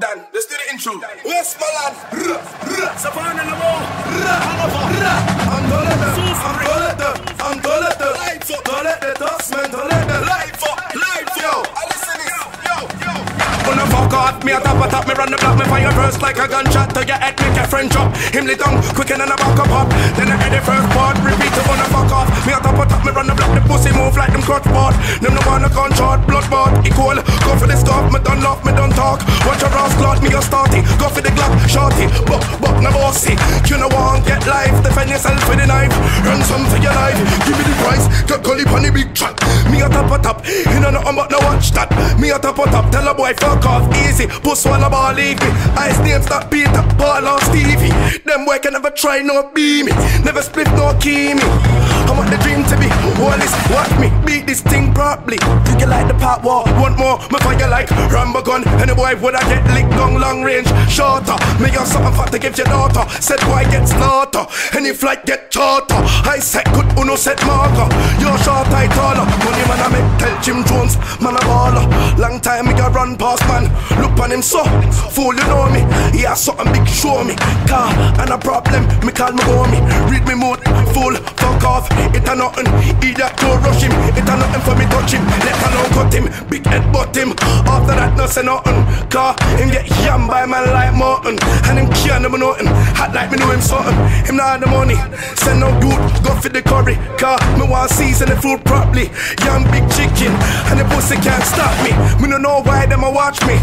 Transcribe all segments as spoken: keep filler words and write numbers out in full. Dan, let's do the intro. Where's my land? Savannah the wall. I'm gonna let them, I'm gonna let them, I'm gonna let them. Lights up, don't let the dustman, don't let them. Lights up, lights up. Yo, I listen to this. Yo, yo, yo. When I fuck off, me a tap a tap, me run the block, me fire burst like a gunshot. To your head, make your friend drop. Him lay down, quicker than a back up up. Then I head the first part, repeat it when I fuck off. Me a tap a tap, me run the block, the pussy move like them crotch board. Them no wanna gun shot, blood board, equal. Go for the stop, me done love, me done talk. Watch your ass clot, me a starty. Go for the Glock, shorty, buck, buck, no bossy. You know I won't get life, defend yourself with a knife. Run some for your life, give me the price. Got gully on the big track. Me a tap a tap, you know nothing but no watch that. Me a tap a tap, tell a boy fuck off, easy. Puss one a ball, leave me. Ice names that beat up, ball on Stevie. Them boy can never try, no beam me. Never split, no key me. I want the dream to be, all this, watch me, beat this thing properly. Take it like the pot war, want more, my fire like Rambo gun. And the boy would I get licked down long range, shorter. May have something fat to give your daughter. Said boy get slaughter, any flight get charter. I said good uno set marker. You're short, I taller. Money man I make, tell Jim Jones, man a baller. Long time me got run past man, look on him so, fool you know me. He has something big show me, car and a problem, me call me go me. Read me mood, fool, fuck off. It a nothing, either don't rush him. It a nothing for me touch him, let alone cut him. Big head butt him, after that no say nothing. Car, him get yam by man like Martin. And him care no nothing, hat like me know him something. Him not have the money, send no dude, go for the curry. Car, me want season the food properly. Yam big chicken, and the pussy can't stop me. Me no know why them a watch me.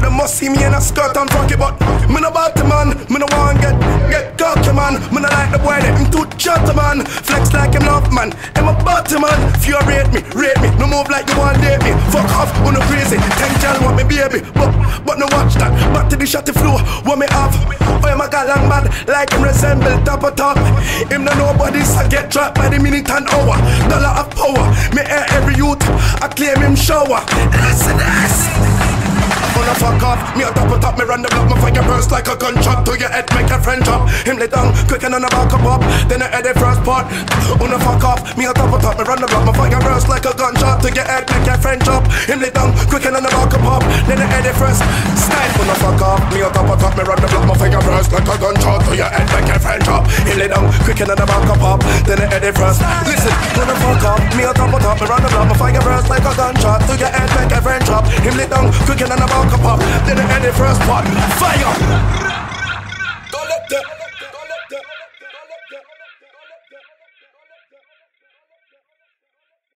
They must see me in a skirt and rocky, but me no about the man, me no want get, get cocky man. Me no like the boy that him too chatter man. Flex like him love man, him a bottom man. If you rate me, rate me, no move like you want date me. Fuck off, you no crazy, ten y'all want me baby. But, but no watch that, back to the shotty floor, what me have? Oh yeah, my got long bad, like him resemble top of top. Him no nobody, I get trapped by the minute and hour. Dollar of power, me air every youth, I claim him shower. Listen, listen. Gonna fuck off, me a top a top, me run the block, my fire burst like a gunshot. To your head, make your friend drop. Him lay down, quicker than a back up up. Then I head the first part. Gonna fuck off, me a top a top, me run the block, my fire burst like a gunshot. To your head, make your friend drop. Him lay down, quicker than a back up up. Then I head the first style. Gonna fuck off, me a top a top, me run the block, my fire burst like a gunshot. To your head, make your friend drop. Him lay down, quicker than a back up up. Then I head the first. Listen, gonna fuck off, me a top a top, me run the block, my fire burst like a gunshot. To your head, make your friend drop. Him lay down, quicker than a back up up. Didn't end the first part. Fire!